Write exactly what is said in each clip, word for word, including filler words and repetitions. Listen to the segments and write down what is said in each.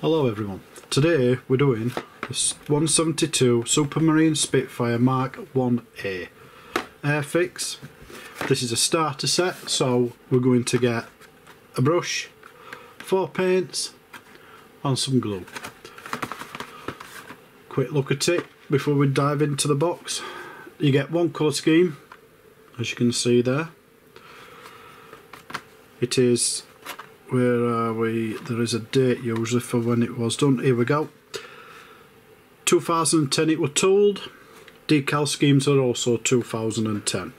Hello everyone, today we're doing this one seventy-two Supermarine Spitfire Mark one A Airfix. This is a starter set, so we're going to get a brush, four paints and some glue. Quick look at it before we dive into the box. You get one colour scheme, as you can see there. It is Where are we? There is a date usually for when it was done. Here we go. two thousand ten it was tooled. Decal schemes are also two thousand ten.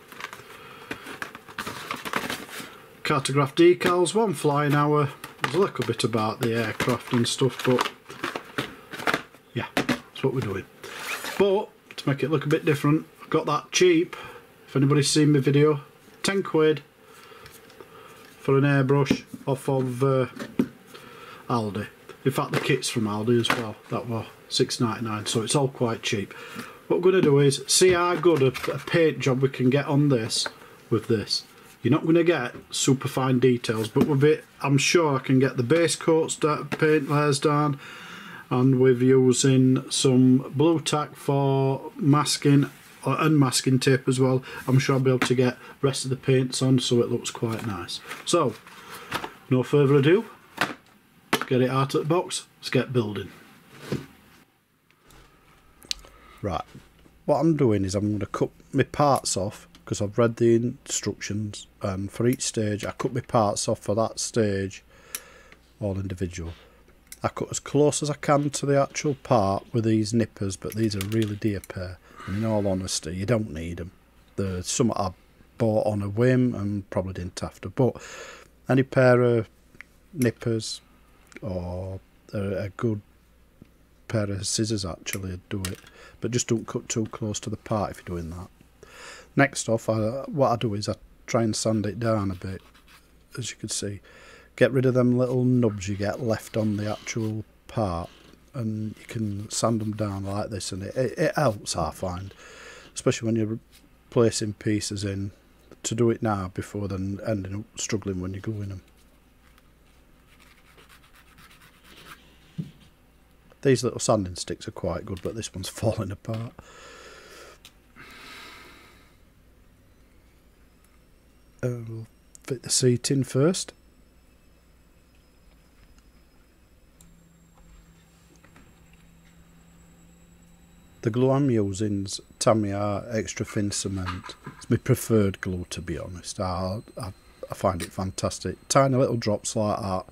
Cartograph decals, one flying hour. There's a little bit about the aircraft and stuff, but yeah, that's what we're doing. But to make it look a bit different, I've got that cheap. If anybody's seen my video, ten quid. For an airbrush off of uh, Aldi. In fact, the kit's from Aldi as well. That was six ninety-nine, so it's all quite cheap. What we're going to do is see how good a, a paint job we can get on this with this. You're not going to get super fine details, but with it, I'm sure I can get the base coats, paint layers down, and with using some blue tack for masking or unmasking tape as well, I'm sure I'll be able to get the rest of the paints on so it looks quite nice. So, no further ado, let's get it out of the box, let's get building. Right, what I'm doing is I'm going to cut my parts off because I've read the instructions, and for each stage I cut my parts off for that stage, all individual. I cut as close as I can to the actual part with these nippers, but these are really dear pair. And in all honesty, you don't need them. They're some I bought on a whim and probably didn't have to. But any pair of nippers or a good pair of scissors actually do it. But just don't cut too close to the part if you're doing that. Next off, I, what I do is I try and sand it down a bit, as you can see. Get rid of them little nubs you get left on the actual part, and you can sand them down like this, and it, it, it helps, I find, especially when you're placing pieces in, to do it now before then ending up struggling when you're gluing them. These little sanding sticks are quite good, but this one's falling apart. Uh, we'll fit the seat in first. The glue I'm using is Tamiya Extra Thin Cement. It's my preferred glue, to be honest. I, I, I find it fantastic. Tiny little drops like that.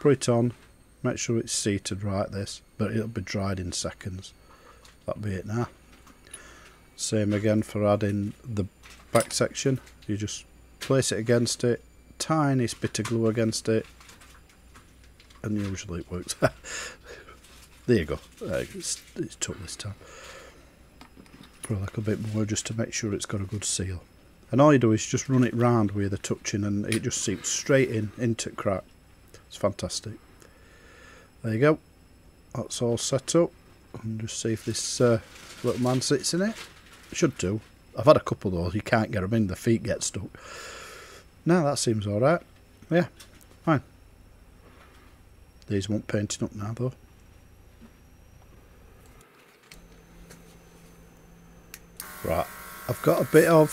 Put it on, make sure it's seated right this, but it'll be dried in seconds. That'll be it now. Same again for adding the back section. You just place it against it, tiniest bit of glue against it, and usually it works. There you go. Uh, it's, it's took this time. Put a little bit more just to make sure it's got a good seal. And all you do is just run it round where they're touching, and it just seeps straight in into the crack. It's fantastic. There you go. That's all set up. And just see if this uh, little man sits in it. It should do. I've had a couple of those. You can't get them in. The feet get stuck. Now that seems all right. Yeah, fine. These won't painted up now though. Right, I've got a bit of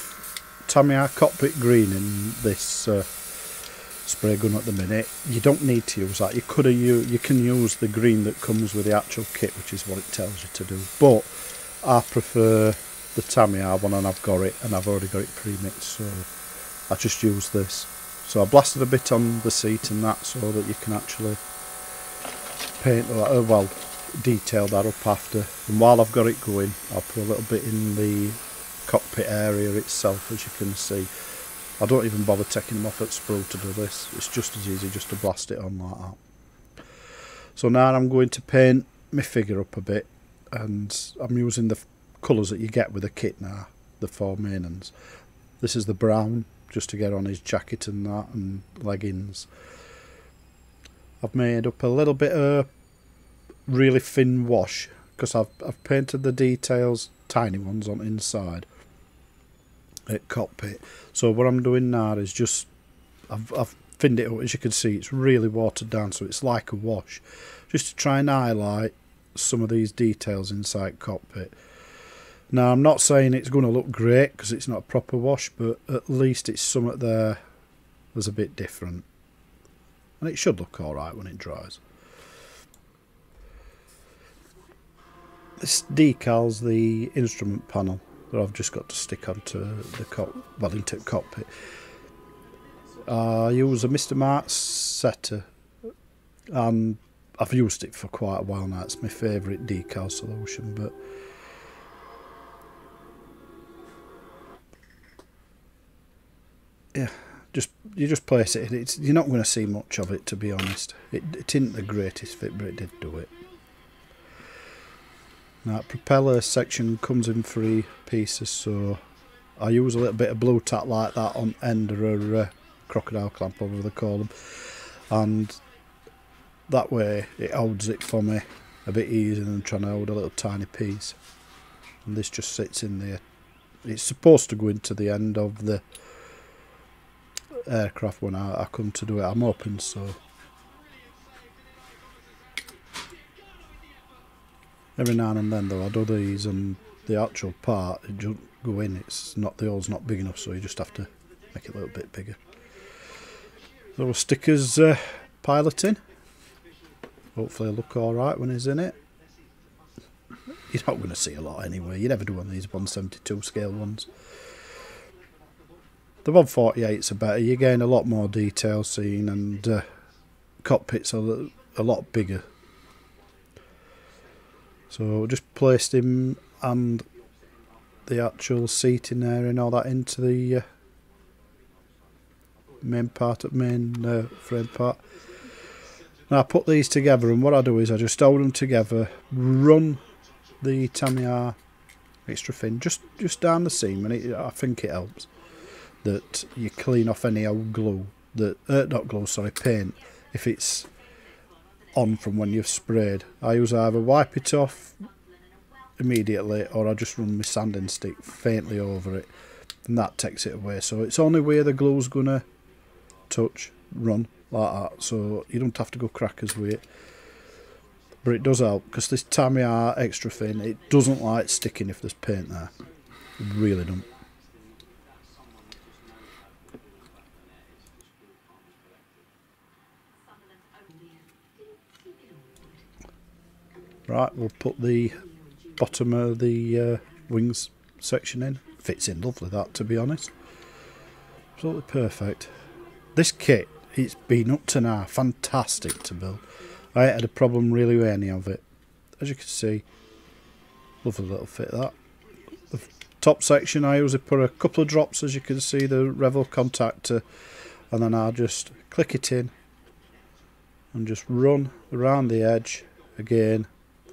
Tamiya Cockpit Green in this uh, spray gun at the minute. You don't need to use that. You could have used, you can use the green that comes with the actual kit, which is what it tells you to do. But I prefer the Tamiya one, and I've got it, and I've already got it pre-mixed, so I just use this. So I blasted a bit on the seat and that, so that you can actually paint, uh, well, detail that up after. And while I've got it going, I'll put a little bit in the cockpit area itself, as you can see. I don't even bother taking them off at sprue to do this. It's just as easy just to blast it on like that. So now I'm going to paint my figure up a bit, and I'm using the colours that you get with the kit now, the four main ones. This is the brown, just to get on his jacket and that, and leggings. I've made up a little bit of really thin wash, because I've, I've painted the details, tiny ones on inside at cockpit. So what I'm doing now is just I've, I've thinned it up. As you can see, it's really watered down, so it's like a wash, just to try and highlight some of these details inside cockpit. Now, I'm not saying it's going to look great because it's not a proper wash, but at least it's something there that's a bit different, and it should look alright when it dries. This decal's the instrument panel that I've just got to stick onto the cop well into the cockpit. Uh, I use a Mister Mark Setter. Um, I've used it for quite a while now. It's my favourite decal solution, but yeah, just you just place it. It's you're not going to see much of it, to be honest. It, it isn't the greatest fit, but it did do it. Now, that propeller section comes in three pieces, so I use a little bit of blue tack like that on end of a uh, crocodile clamp, over the column, and that way it holds it for me a bit easier than trying to hold a little tiny piece. And this just sits in there. It's supposed to go into the end of the aircraft when I, I come to do it. I'm hoping so. Every now and then though I do these, and the actual part, it doesn't go in, it's not, the hole's not big enough, so you just have to make it a little bit bigger. There were stickers uh, piloting. Hopefully it'll look alright when he's in it. You're not going to see a lot anyway, you never do on these one seventy-two scale ones. The one forty-eights are better, you gain a lot more detail seen, and uh, cockpits are a lot bigger. So just placed him and the actual seat in there and all that into the uh, main part of main uh, frame part. Now I put these together, and what I do is I just hold them together, run the Tamiya Extra Thin just just down the seam, and it, I think it helps that you clean off any old glue that uh, not glue sorry paint if it's on from when you've sprayed. I use either wipe it off immediately, or I just run my sanding stick faintly over it, and that takes it away. So it's only where the glue's gonna touch, run like that, so you don't have to go crackers with it. But it does help, because this Tamiya Extra Thin, it doesn't like sticking if there's paint there, it really don't. Right, we'll put the bottom of the uh, wings section in. Fits in lovely, that, to be honest. Absolutely perfect. This kit, it's been up to now. Fantastic to build. I ain't had a problem really with any of it. As you can see, lovely little fit, that. The top section, I usually put a couple of drops, as you can see, the Revell contactor. And then I'll just click it in and just run around the edge again.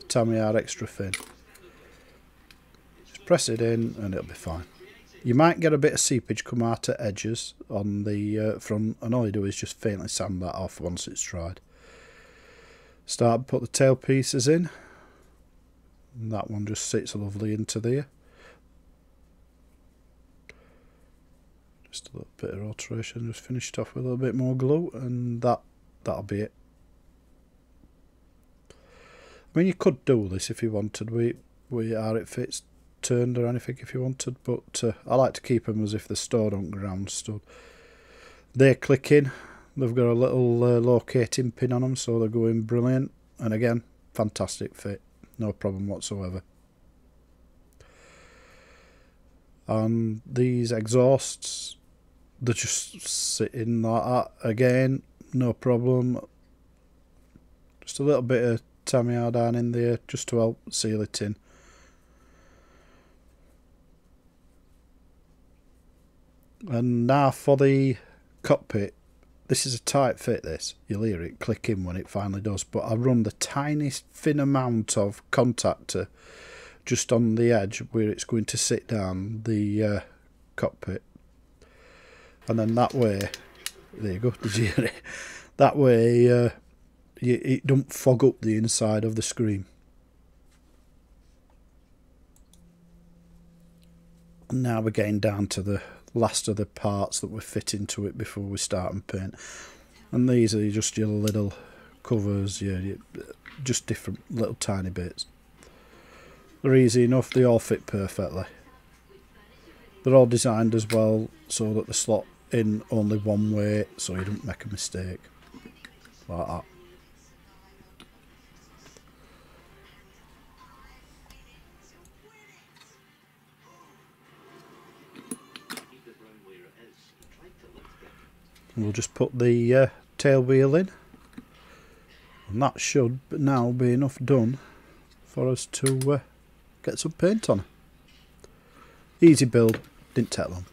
Tamiya Extra Thin. Just press it in and it'll be fine. You might get a bit of seepage come out at edges on the uh, front, and all you do is just faintly sand that off once it's dried. Start put the tail pieces in, and that one just sits lovely into there. Just a little bit of alteration, just finish it off with a little bit more glue, and that that'll be it. I mean, you could do this if you wanted. We we are it fits turned or anything if you wanted, but uh, I like to keep them as if they're stored on ground stud. They click in. They've got a little uh, locating pin on them, so they're going brilliant. And again, fantastic fit, no problem whatsoever. And these exhausts, they just sit in like that again, no problem. Just a little bit of Tamiya down in there just to help seal it in. And now for the cockpit, this is a tight fit, this, you'll hear it click in when it finally does, but I run the tiniest thin amount of contactor just on the edge where it's going to sit down the uh, cockpit, and then that way, there you go, did you hear it? That way uh, it don't fog up the inside of the screen. And now we're getting down to the last of the parts that we fit into it before we start and paint. And these are just your little covers, yeah, just different little tiny bits. They're easy enough, they all fit perfectly. They're all designed as well so that they slot in only one way so you don't make a mistake. Like that. And we'll just put the uh, tail wheel in, and that should now be enough done for us to uh, get some paint on. Easy build, didn't take long.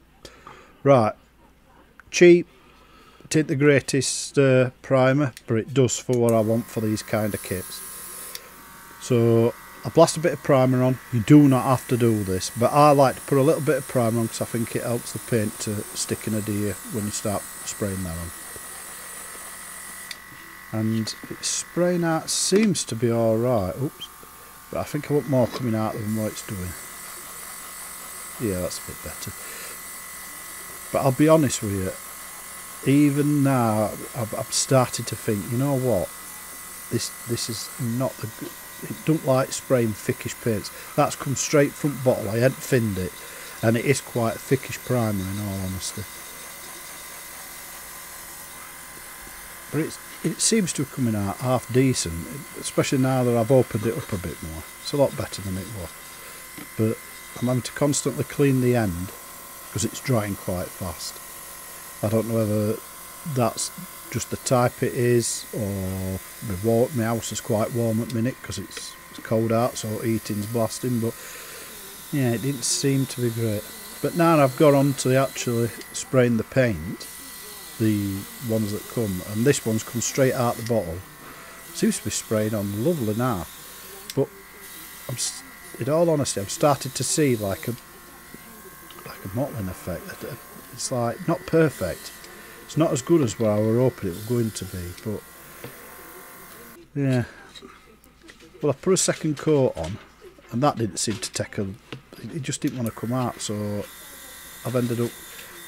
Right, cheap, it ain't the greatest uh, primer, but it does for what I want for these kind of kits. So I blast a bit of primer on. You do not have to do this, but I like to put a little bit of primer on because I think it helps the paint to stick and adhere when you start spraying that on. And it's spraying out seems to be alright, oops, but I think I want more coming out than what it's doing. Yeah, that's a bit better. But I'll be honest with you, even now I've, I've started to think, you know what, this this is not the good, it don't like spraying thickish paints. That's come straight from bottle, I hadn't thinned it, and it is quite a thickish primer in all honesty. But it's, it seems to have come in out half decent, especially now that I've opened it up a bit more. It's a lot better than it was. But I'm having to constantly clean the end because it's drying quite fast. I don't know whether that's just the type it is or my, my house is quite warm at the minute because it's, it's cold out, so heating's blasting, but yeah, it didn't seem to be great. But now I've got on to actually spraying the paint, the ones that come, and this one's come straight out the bottle. Seems to be sprayed on lovely now, but I'm, in all honesty, I've started to see like a like a mottling effect. It's like not perfect. It's not as good as what I were hoping it was going to be, but yeah. Well, I put a second coat on, and that didn't seem to take a. It just didn't want to come out, so I've ended up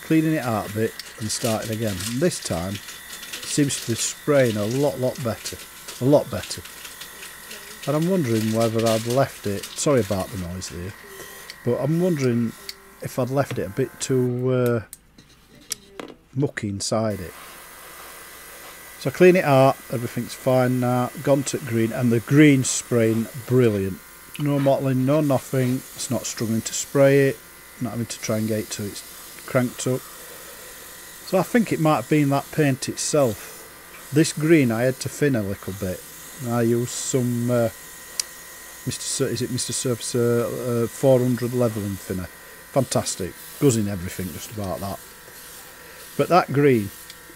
cleaning it out a bit and starting again. And this time, it seems to be spraying a lot, lot better, a lot better. And I'm wondering whether I'd left it, sorry about the noise there, but I'm wondering if I'd left it a bit too uh, mucky inside it. So I clean it out, everything's fine now, gone to green, and the green spraying brilliant. No mottling, no nothing, it's not struggling to spray it, not having to try and get it to it's cranked up. So I think it might have been that paint itself. This green I had to thin a little bit. I use some uh, Mister Sur is it Mister Surface uh, uh, four hundred leveling thinner. Fantastic, goes in everything just about that. But that green,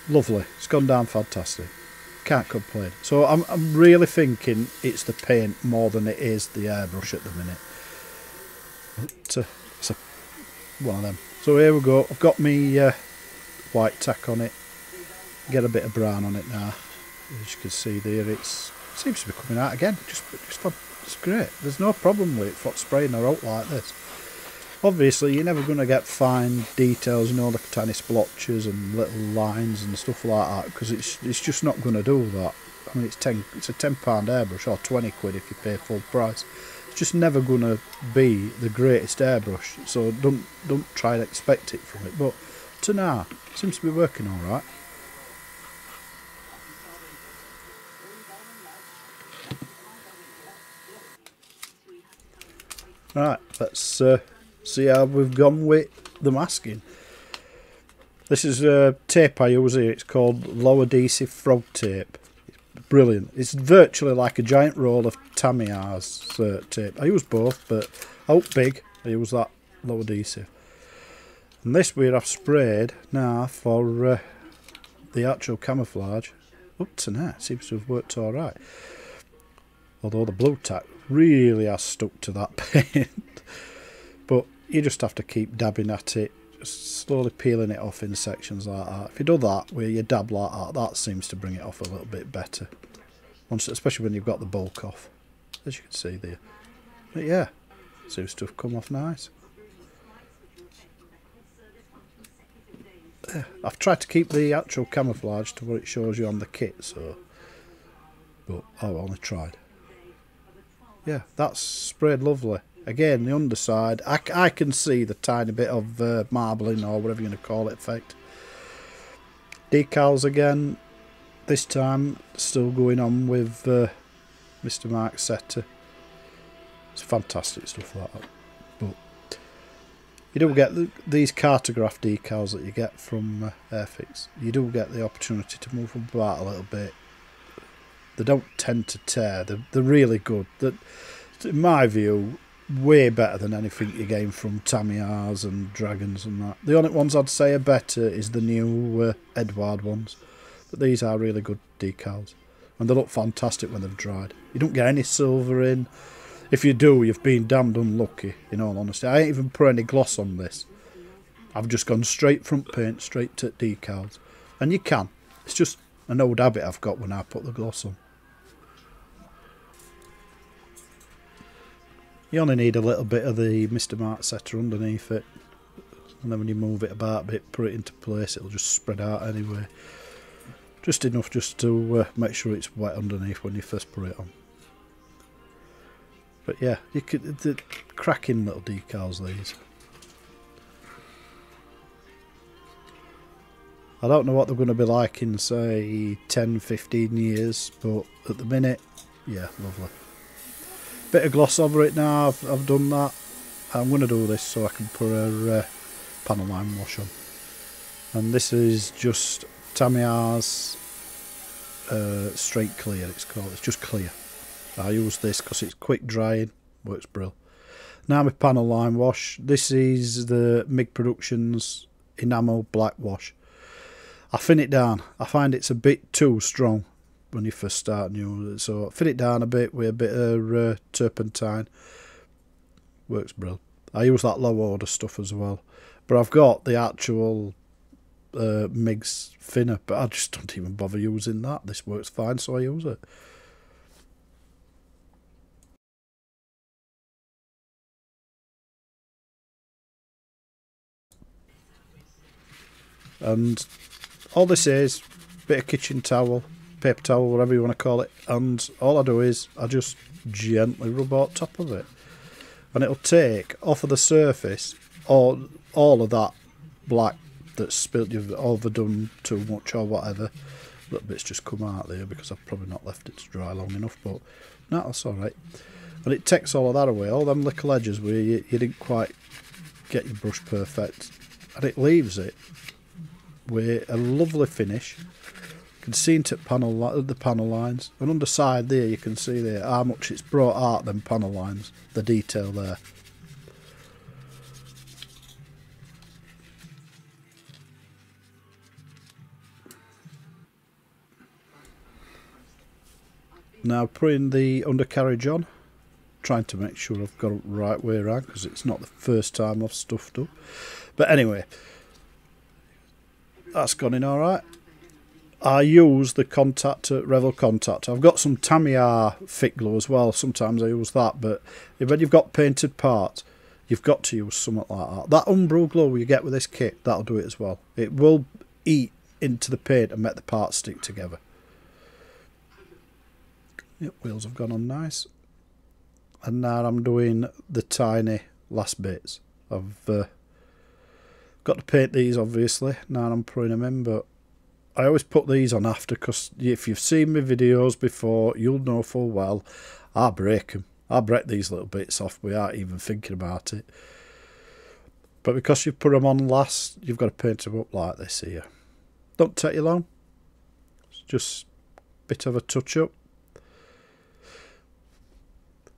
lovely. It's gone down fantastic. Can't complain. So I'm I'm really thinking it's the paint more than it is the airbrush at the minute. But, uh, it's a, one of them. So here we go. I've got me uh, white tack on it. Get a bit of brown on it now. As you can see there, it's, it seems to be coming out again. Just, just, it's great. There's no problem with it for spraying her out like this. Obviously, you're never going to get fine details, you know, like tiny splotches and little lines and stuff like that, because it's it's just not going to do that. I mean, it's ten, it's a ten pound airbrush, or twenty quid if you pay full price. It's just never going to be the greatest airbrush, so don't don't try and expect it from it. But to now, it seems to be working all right. Right, let's uh, see how we've gone with the masking. This is a tape I use here, it's called low adhesive Frog tape. It's brilliant. It's virtually like a giant roll of Tamiya's uh, tape. I use both, but out big, I use that low adhesive. And this weird I've sprayed now for uh, the actual camouflage. Up to now, it seems to have worked alright. Although the blue tack really has stuck to that paint. But you just have to keep dabbing at it, just slowly peeling it off in sections like that. If you do that, where you dab like that, that seems to bring it off a little bit better. Once, especially when you've got the bulk off, as you can see there. But yeah, seems to have come off nice. I've tried to keep the actual camouflage to what it shows you on the kit, so, but I've only tried. Yeah, that's sprayed lovely. Again, the underside, I, I can see the tiny bit of uh, marbling or whatever you're going to call it effect. Decals again, this time still going on with uh, Mister Mark Setter. It's fantastic stuff like that. But you do get the, these cartograph decals that you get from uh, Airfix. You do get the opportunity to move them about a little bit. They don't tend to tear. They're, they're really good. They're, in my view, way better than anything you gain from Tamiya's and Dragons and that. The only ones I'd say are better is the new uh, Edward ones, but these are really good decals and they look fantastic when they've dried. You don't get any silver in. If you do, you've been damned unlucky, in all honesty. I ain't even put any gloss on this. I've just gone straight front paint, straight to decals, and you can. It's just an old habit I've got when I put the gloss on. You only need a little bit of the Mister Mark Setter underneath it, and then when you move it about a bit, put it into place, it'll just spread out anyway. Just enough just to uh, make sure it's wet underneath when you first put it on. But yeah, you could, they're cracking little decals these. I don't know what they're going to be like in, say, ten fifteen years, but at the minute, yeah, lovely. Bit of gloss over it now. I've, I've done that. I'm going to do this so I can put a uh, panel line wash on. And this is just Tamiya's uh, straight clear. It's called. It's just clear. I use this because it's quick drying. Works brill. Now my panel line wash. This is the MiG Productions enamel black wash. I thin it down. I find it's a bit too strong when you first start new, so thin it down a bit with a bit of uh, turpentine. Works brilliant. I use that low order stuff as well, but I've got the actual uh, MiG's thinner, but I just don't even bother using that. This works fine, so I use it. And all this is a bit of kitchen towel, paper towel, whatever you want to call it, and all I do is I just gently rub on top of it, and it'll take off of the surface all all of that black that's spilled. You've overdone too much or whatever. Little bits just come out there because I've probably not left it to dry long enough, but no, that's all right. And it takes all of that away, all them little edges where you, you didn't quite get your brush perfect, and it leaves it with a lovely finish. You can see into panel, the panel lines, and underside there you can see there how much it's brought out them panel lines, the detail there. Now putting the undercarriage on, trying to make sure I've got it right way around because it's not the first time I've stuffed up. But anyway, that's gone in all right. I use the contact, Revell contact. I've got some Tamiya Fit Glue as well. Sometimes I use that, but when you've got painted parts, you've got to use something like that. That umbral glue you get with this kit, that'll do it as well. It will eat into the paint and make the parts stick together. Yep, wheels have gone on nice. And now I'm doing the tiny last bits. I've uh, got to paint these, obviously. Now I'm putting them in, but I always put these on after, because if you've seen my videos before, you'll know full well I break them. I break these little bits off without even thinking about it. But because you put them on last, you've got to paint them up like this here. Don't take you long. It's just a bit of a touch-up.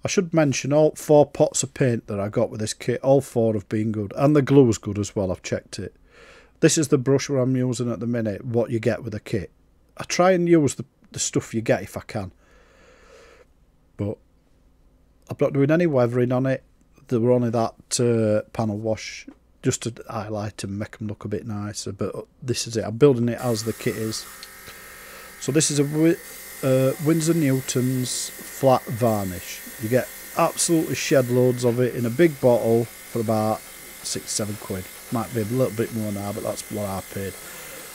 I should mention all four pots of paint that I got with this kit, all four have been good. And the glue is good as well, I've checked it. This is the brush where I'm using at the minute, what you get with a kit. I try and use the, the stuff you get if I can. But I'm not doing any weathering on it. There were only that uh, panel wash just to highlight and make them look a bit nicer. But this is it. I'm building it as the kit is. So this is a uh, Windsor Newton's flat varnish. You get absolutely shed loads of it in a big bottle for about six, seven quid. might be a little bit more now, but that's what I paid.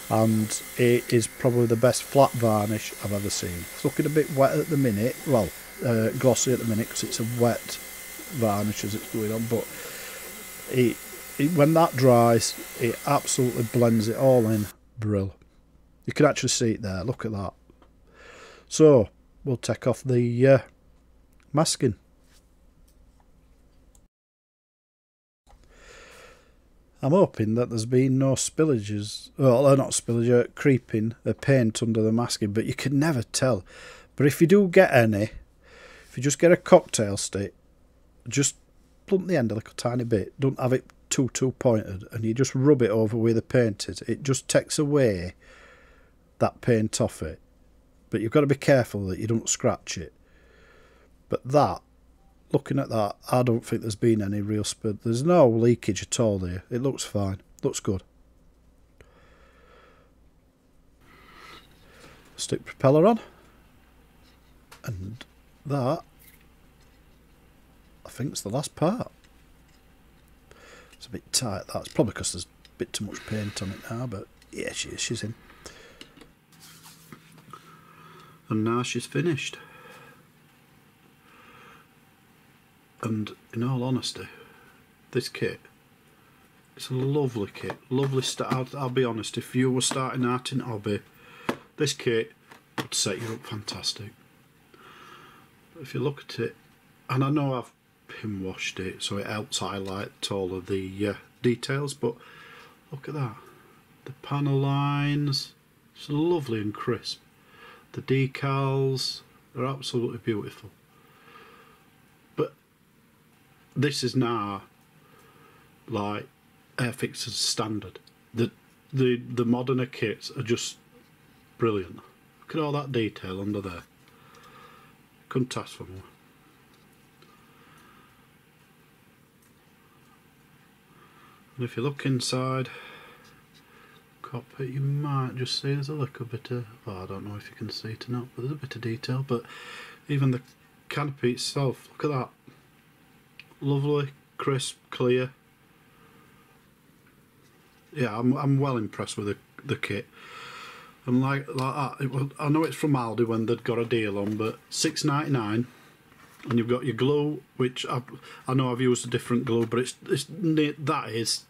And it is probably the best flat varnish I've ever seen. It's looking a bit wet at the minute, well, uh, glossy at the minute, because it's a wet varnish as it's going on, but it, it when that dries, it absolutely blends it all in. Brill. You can actually see it there, look at that. So we'll take off the uh, masking. I'm hoping that there's been no spillages, well, not spillage, creeping of paint under the masking, but you can never tell. But if you do get any, if you just get a cocktail stick, just plump the end a little tiny bit, don't have it too, too pointed, and you just rub it over where the paint is. It just takes away that paint off it. But you've got to be careful that you don't scratch it. But that, looking at that, I don't think there's been any real spud. There's no leakage at all there. It looks fine. Looks good. Stick propeller on. And that, I think, is the last part. It's a bit tight, that's probably because there's a bit too much paint on it now, but yeah, she is. She's in. And now she's finished. And in all honesty, this kit, it's a lovely kit, lovely start. I'll, I'll be honest, if you were starting out in hobby, this kit would set you up fantastic. But if you look at it, and I know I've pin washed it, so it helps highlight all of the uh, details, but look at that. The panel lines, it's lovely and crisp. The decals are absolutely beautiful. This is now like Airfix's standard. The the the moderner kits are just brilliant. Look at all that detail under there. Couldn't ask for more. And if you look inside, copper, you might just see there's a little bit of, well, I don't know if you can see it or not, but there's a bit of detail. But even the canopy itself, look at that. Lovely, crisp, clear. Yeah, I'm I'm well impressed with the the kit. And like like that, it was, I know it's from Aldi when they'd got a deal on, but six ninety-nine, and you've got your glue, which I I know I've used a different glue, but it's it's that is,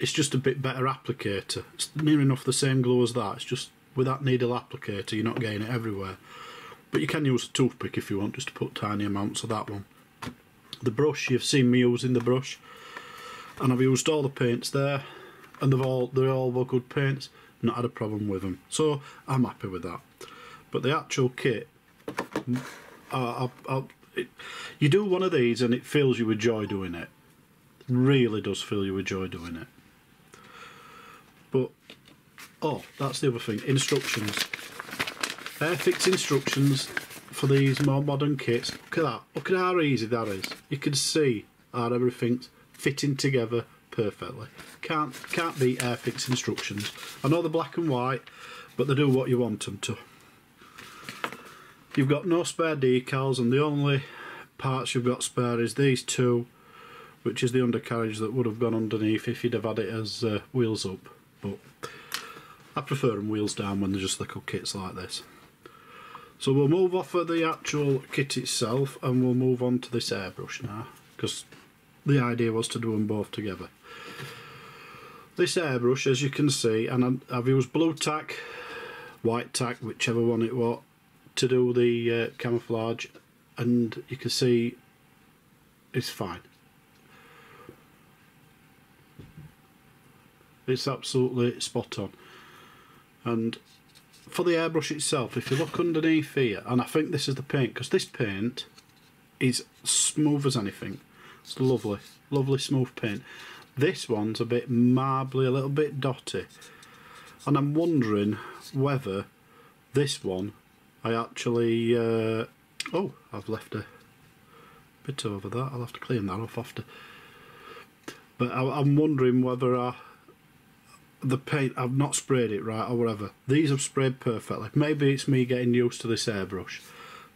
it's just a bit better applicator. It's near enough the same glue as that. It's just with that needle applicator, you're not getting it everywhere. But you can use a toothpick if you want, just to put tiny amounts of that one. The brush, you've seen me using the brush, and I've used all the paints there, and they've all they're all good paints. Not had a problem with them, so I'm happy with that. But the actual kit, I, I, I, it, you do one of these and it fills you with joy doing it. It really does fill you with joy doing it. But oh, that's the other thing. Instructions. Airfix instructions. For these more modern kits, look at that, look at how easy that is. You can see how everything's fitting together perfectly. Can't can't beat Airfix instructions. I know they're black and white, but they do what you want them to. You've got no spare decals, and the only parts you've got spare is these two, which is the undercarriage that would have gone underneath if you'd have had it as uh, wheels up. But I prefer them wheels down when they're just little kits like this. So we'll move off of the actual kit itself and we'll move on to this airbrush now, because the idea was to do them both together. This airbrush, as you can see, and I've used blue tack, white tack, whichever one it was, to do the uh, camouflage, and you can see it's fine. It's absolutely spot on. And for the airbrush itself, if you look underneath here, and I think this is the paint, because this paint is smooth as anything. It's lovely, lovely smooth paint. This one's a bit marbly, a little bit dotty, and I'm wondering whether this one I actually uh, oh, I've left a bit over that. I'll have to clean that off after. But I, I'm wondering whether I the paint, I've not sprayed it right or whatever. These have sprayed perfectly. Maybe it's me getting used to this airbrush,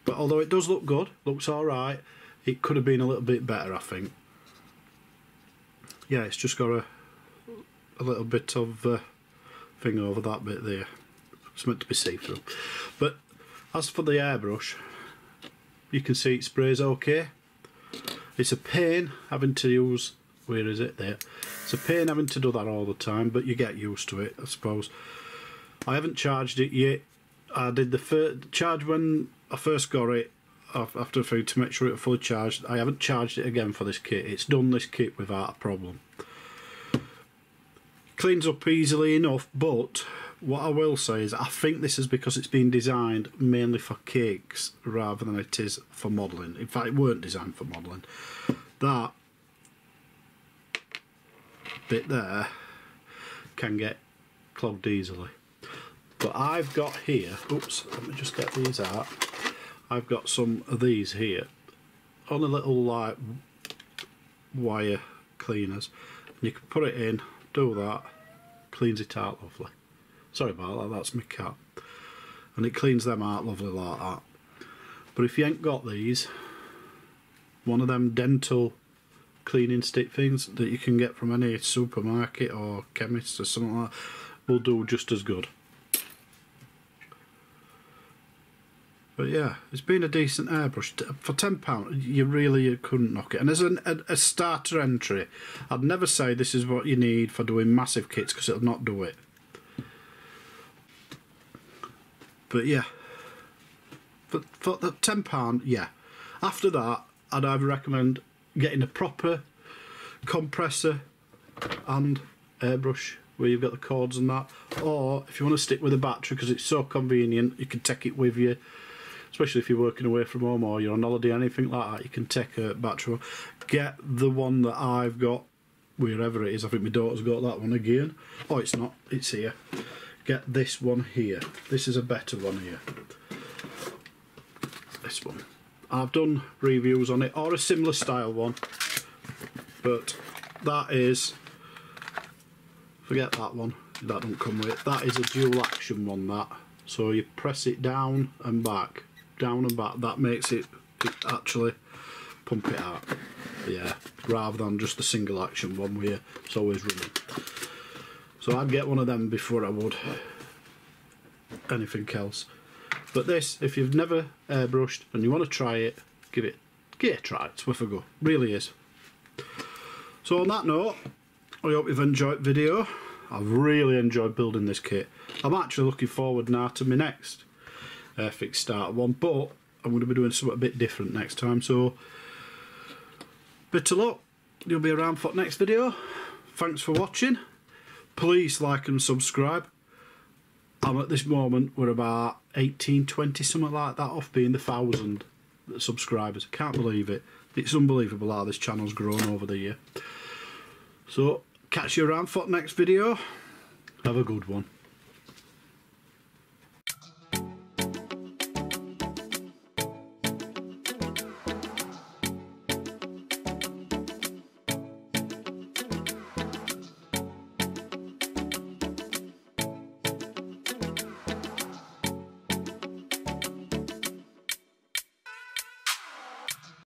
but although it does look good, looks alright, it could have been a little bit better, I think. Yeah, it's just got a a little bit of uh, thing over that bit there. It's meant to be see-through. But as for the airbrush, you can see it sprays okay. It's a pain having to use, where is it there? It's a pain having to do that all the time, but you get used to it, I suppose. I haven't charged it yet. I did the first charge when I first got it after a few to make sure it was fully charged. I haven't charged it again for this kit. It's done this kit without a problem. Cleans up easily enough, but what I will say is I think this is because it's been designed mainly for cakes rather than it is for modelling. In fact, it weren't designed for modelling. That bit there can get clogged easily. But I've got here, oops, let me just get these out. I've got some of these here on a little like wire cleaners. You can put it in, do that, cleans it out lovely. Sorry about that, that's my cat. And it cleans them out lovely like that. But if you ain't got these, one of them dental cleaning stick things that you can get from any supermarket or chemist or something like that will do just as good. But yeah, it's been a decent airbrush. For ten pounds, you really you couldn't knock it. And as an, a, a starter entry, I'd never say this is what you need for doing massive kits, because it'll not do it. But yeah, for, for the ten pounds, yeah. After that, I'd either recommend getting a proper compressor and airbrush, where you've got the cords and that. Or if you want to stick with a battery, because it's so convenient, you can take it with you. Especially if you're working away from home or you're on holiday or anything like that, you can take a battery. Get the one that I've got, wherever it is. I think my daughter's got that one again. Oh, it's not, it's here. Get this one here. This is a better one here. This one. I've done reviews on it, or a similar style one. But that is, forget that one, that don't come with it. That is a dual action one, that. So you press it down and back. Down and back, that makes it, it actually pump it out, yeah, rather than just the single action one where it's always running. So I'd get one of them before I would anything else. But this, if you've never airbrushed and you want to try it, give it, give it a try, it's worth a go, really is. So on that note, I hope you've enjoyed the video. I've really enjoyed building this kit. I'm actually looking forward now to my next Airfix starter one, but I'm going to be doing something a bit different next time, so bit of luck, you'll be around for the next video. Thanks for watching, please like and subscribe. I'm at this moment, we're about eighteen, twenty, something like that off being the thousand subscribers. I can't believe it, it's unbelievable how this channel's grown over the year. So catch you around for the next video, have a good one.